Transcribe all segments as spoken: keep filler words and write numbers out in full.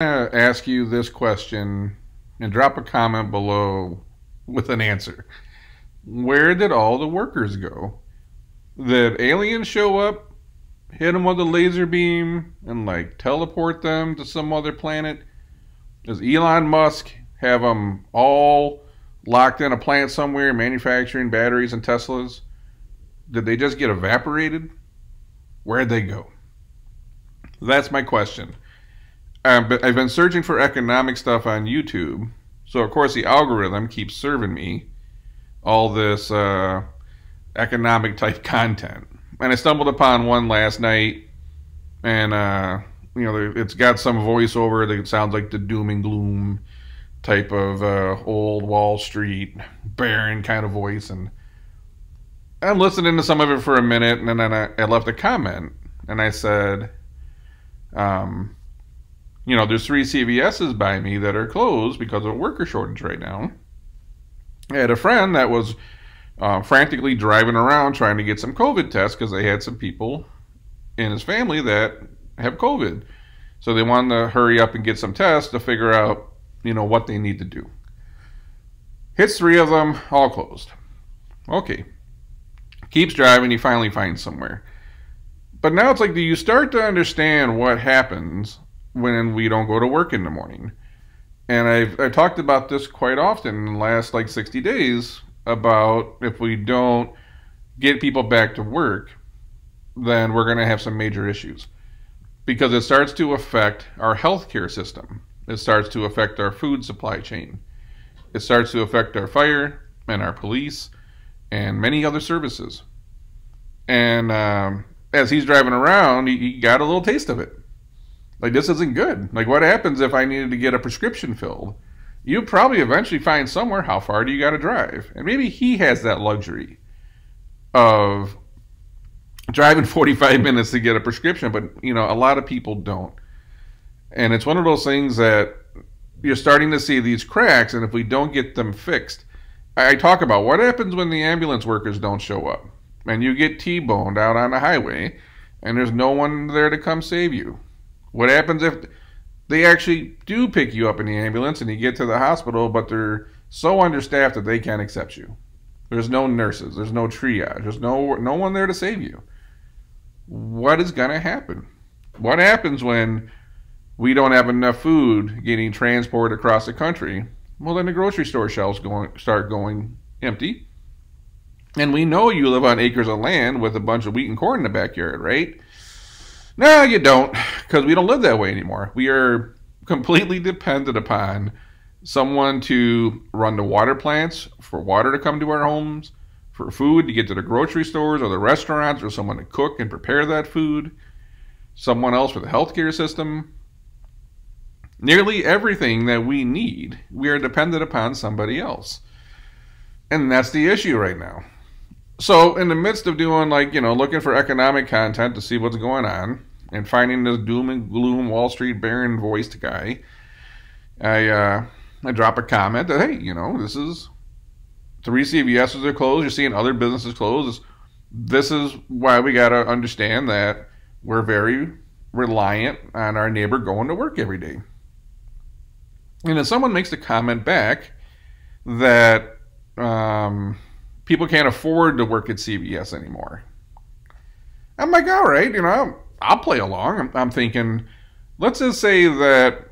to ask you this question and drop a comment below with an answer. Where did all the workers go? Did aliens show up, hit them with a laser beam, and like teleport them to some other planet? Does Elon Musk have them all locked in a plant somewhere manufacturing batteries and Teslas? Did they just get evaporated? Where'd they go? That's my question. Um, but I've been searching for economic stuff on YouTube, so of course the algorithm keeps serving me all this uh, economic type content. And I stumbled upon one last night, and uh, you know, it's got some voiceover that sounds like the doom and gloom type of uh, old Wall Street barren kind of voice. And I'm listening to some of it for a minute, and then I, I left a comment, and I said, um, you know, there's three C V S's by me that are closed because of a worker shortage right now. I had a friend that was uh, frantically driving around trying to get some COVID tests because they had some people in his family that have COVID. So they wanted to hurry up and get some tests to figure out, you know, what they need to do. Hits three of them, all closed. Okay. Keeps driving, he finally finds somewhere. But now it's like, do you start to understand what happens when we don't go to work in the morning? And I've, I've talked about this quite often in the last like sixty days about if we don't get people back to work, then we're going to have some major issues. Because it starts to affect our healthcare system. It starts to affect our food supply chain. It starts to affect our fire and our police and many other services. And um, as he's driving around, he, he got a little taste of it. Like, this isn't good. Like, what happens if I needed to get a prescription filled? You probably eventually find somewhere, how far do you got to drive? And maybe he has that luxury of driving forty-five minutes to get a prescription, but, you know, a lot of people don't. And it's one of those things that you're starting to see these cracks, and if we don't get them fixed, I talk about what happens when the ambulance workers don't show up, and you get T-boned out on the highway, and there's no one there to come save you. What happens if they actually do pick you up in the ambulance and you get to the hospital, but they're so understaffed that they can't accept you? There's no nurses, there's no triage, there's no, no one there to save you. What is going to happen? What happens when we don't have enough food getting transported across the country? Well, then the grocery store shelves going, start going empty. And we know you live on acres of land with a bunch of wheat and corn in the backyard, right? No, you don't, because we don't live that way anymore. We are completely dependent upon someone to run the water plants, for water to come to our homes, for food to get to the grocery stores or the restaurants, or someone to cook and prepare that food, someone else for the healthcare system. Nearly everything that we need, we are dependent upon somebody else. And that's the issue right now. So in the midst of doing, like, you know, looking for economic content to see what's going on and finding this doom and gloom Wall Street barren voiced guy, I uh, I drop a comment that, hey, you know, this is three C V S's are closed. You're seeing other businesses close. This is why we got to understand that we're very reliant on our neighbor going to work every day. And then someone makes the comment back that um, people can't afford to work at C V S anymore. I'm like, all right, you know, I'll, I'll play along. I'm, I'm thinking, let's just say that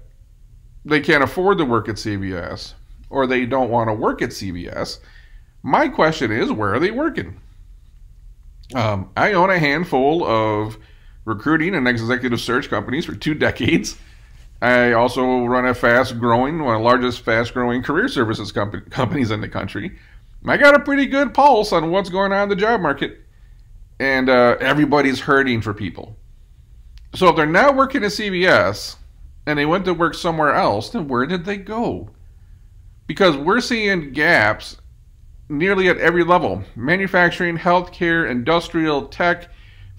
they can't afford to work at C V S, or they don't want to work at C V S. My question is, where are they working? Um, I own a handful of recruiting and executive search companies for two decades. I also run a fast-growing, one of the largest fast-growing career services comp- companies in the country. I got a pretty good pulse on what's going on in the job market, and uh, everybody's hurting for people. So if they're not working at C V S and they went to work somewhere else, then where did they go? Because we're seeing gaps nearly at every level. Manufacturing, healthcare, industrial, tech,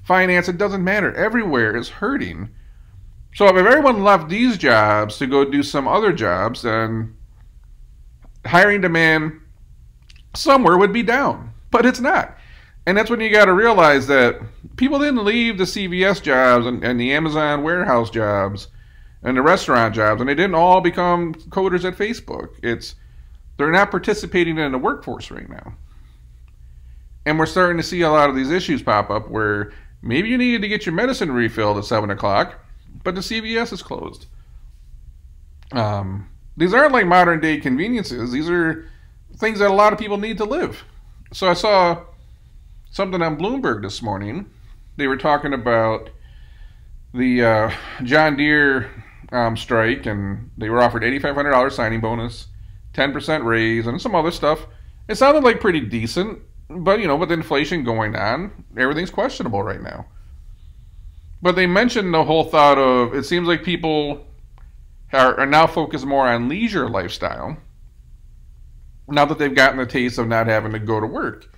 finance, it doesn't matter. Everywhere is hurting. So if everyone left these jobs to go do some other jobs, then hiring demand somewhere would be down, but it's not. And that's when you got to realize that people didn't leave the C V S jobs and, and the Amazon warehouse jobs and the restaurant jobs, and they didn't all become coders at Facebook. It's they're not participating in the workforce right now. And we're starting to see a lot of these issues pop up where maybe you needed to get your medicine refilled at seven o'clock, but the C V S is closed. Um, these aren't like modern day conveniences. These are things that a lot of people need to live. So I saw something on Bloomberg this morning. They were talking about the uh, John Deere um, strike, and they were offered eighty-five hundred dollars signing bonus, ten percent raise, and some other stuff. It sounded like pretty decent. But, you know, with inflation going on, everything's questionable right now. But they mentioned the whole thought of, it seems like people are, are now focused more on leisure lifestyle now that they've gotten the taste of not having to go to work.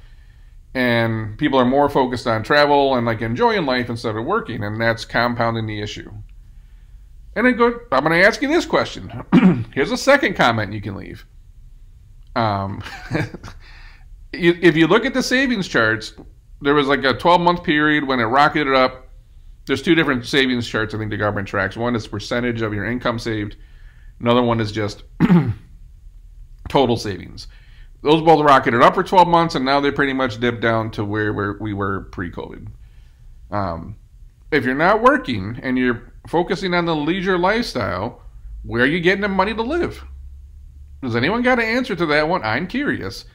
And people are more focused on travel and, like, enjoying life instead of working, and that's compounding the issue. And I go, I'm going to ask you this question. Here's a second comment you can leave. Um... If you look at the savings charts, there was like a twelve-month period when it rocketed up. There's two different savings charts I think the government tracks. One is percentage of your income saved. Another one is just total savings. Those both rocketed up for twelve months, and now they pretty much dipped down to where, where we were pre-COVID. Um, if you're not working and you're focusing on the leisure lifestyle, where are you getting the money to live? Does anyone got an answer to that one? I'm curious.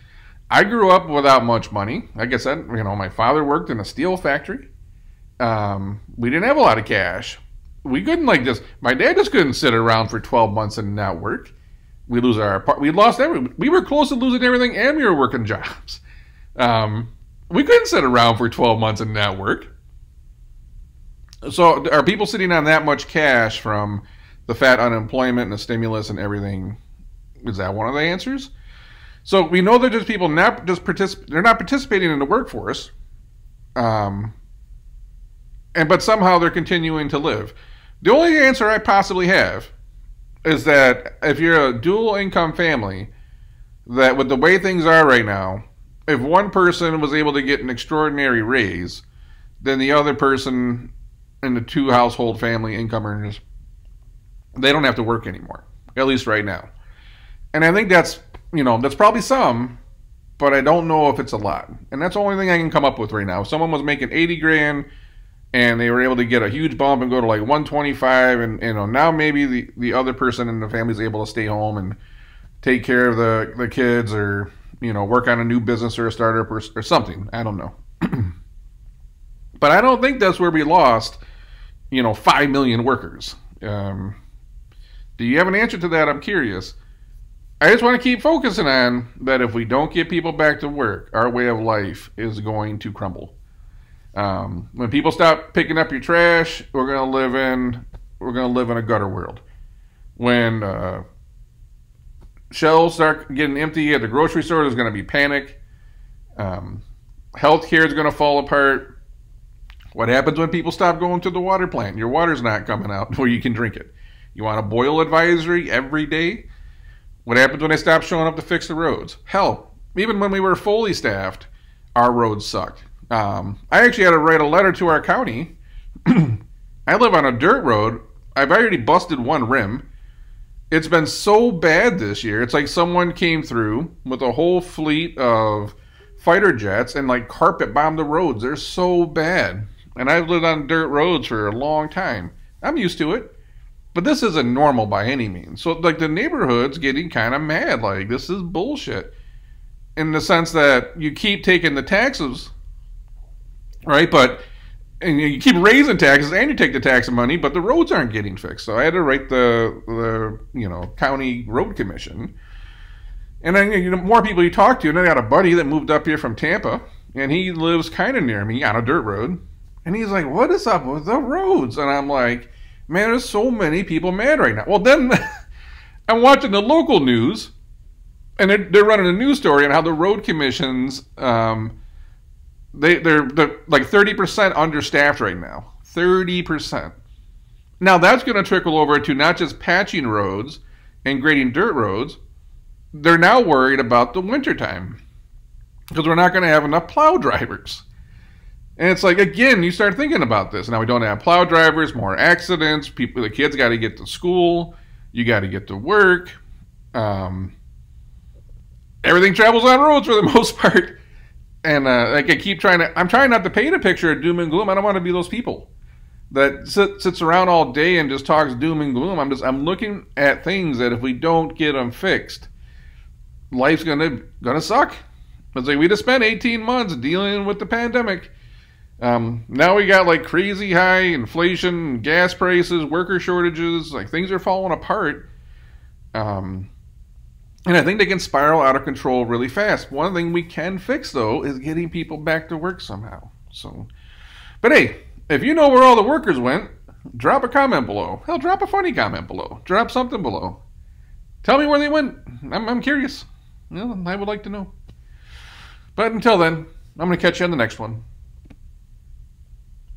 I grew up without much money. Like I said, you know, my father worked in a steel factory. Um, we didn't have a lot of cash. We couldn't like just. My dad just couldn't sit around for twelve months and not work. We lose our. We lost everything. We were close to losing everything, and we were working jobs. Um, we couldn't sit around for twelve months and not work. So, are people sitting on that much cash from the fat unemployment and the stimulus and everything? Is that one of the answers? So we know they're just people not just particip- they're not participating in the workforce, um, and but somehow they're continuing to live. The only answer I possibly have is that if you're a dual income family, that with the way things are right now, if one person was able to get an extraordinary raise, then the other person in the two household family income earners, they don't have to work anymore, at least right now. And I think that's You know, that's probably some, but I don't know if it's a lot. And that's the only thing I can come up with right now. If someone was making eighty grand and they were able to get a huge bump and go to like one twenty-five, and you know, now maybe the, the other person in the family is able to stay home and take care of the, the kids, or, you know, work on a new business or a startup or, or something. I don't know. But I don't think that's where we lost, you know, five million workers. Um, do you have an answer to that? I'm curious. I just want to keep focusing on that. If we don't get people back to work, our way of life is going to crumble. Um, when people stop picking up your trash, we're going to live in we're going to live in a gutter world. When uh, shelves start getting empty at the grocery store, there's going to be panic. Um, healthcare is going to fall apart. What happens when people stop going to the water plant? Your water's not coming out where you can drink it. You want a boil advisory every day? What happens when they stop showing up to fix the roads? Hell, even when we were fully staffed, our roads sucked. Um, I actually had to write a letter to our county. I live on a dirt road. I've already busted one rim. It's been so bad this year. It's like someone came through with a whole fleet of fighter jets and like carpet bombed the roads. They're so bad. And I've lived on dirt roads for a long time. I'm used to it. But this isn't normal by any means. So, like, the neighborhood's getting kind of mad. Like, this is bullshit. In the sense that you keep taking the taxes, right? But, and you keep raising taxes, and you take the tax money, but the roads aren't getting fixed. So I had to write the, the you know, county road commission. And then, you know, more people you talk to, and I got a buddy that moved up here from Tampa, and he lives kind of near me on a dirt road. And he's like, what is up with the roads? And I'm like, man, there's so many people mad right now. Well, then I'm watching the local news, and they're, they're running a news story on how the road commissions, um, they, they're, they're like thirty percent understaffed right now. thirty percent. Now, that's going to trickle over to not just patching roads and grading dirt roads. They're now worried about the wintertime because we're not going to have enough plow drivers. And it's like, again, you start thinking about this. Now we don't have plow drivers, more accidents. People, the kids got to get to school. You got to get to work. Um, everything travels on roads for the most part. And uh, like I keep trying to, I'm trying not to paint a picture of doom and gloom. I don't want to be those people that sit, sits around all day and just talks doom and gloom. I'm just, I'm looking at things that if we don't get them fixed, life's gonna gonna suck. It's like we just spent eighteen months dealing with the pandemic. Um, now we got like crazy high inflation, gas prices, worker shortages, like things are falling apart. Um, and I think they can spiral out of control really fast. One thing we can fix though is getting people back to work somehow. So, but hey, if you know where all the workers went, drop a comment below. Hell, drop a funny comment below. Drop something below. Tell me where they went. I'm, I'm curious. Well, I would like to know. But until then, I'm going to catch you on the next one.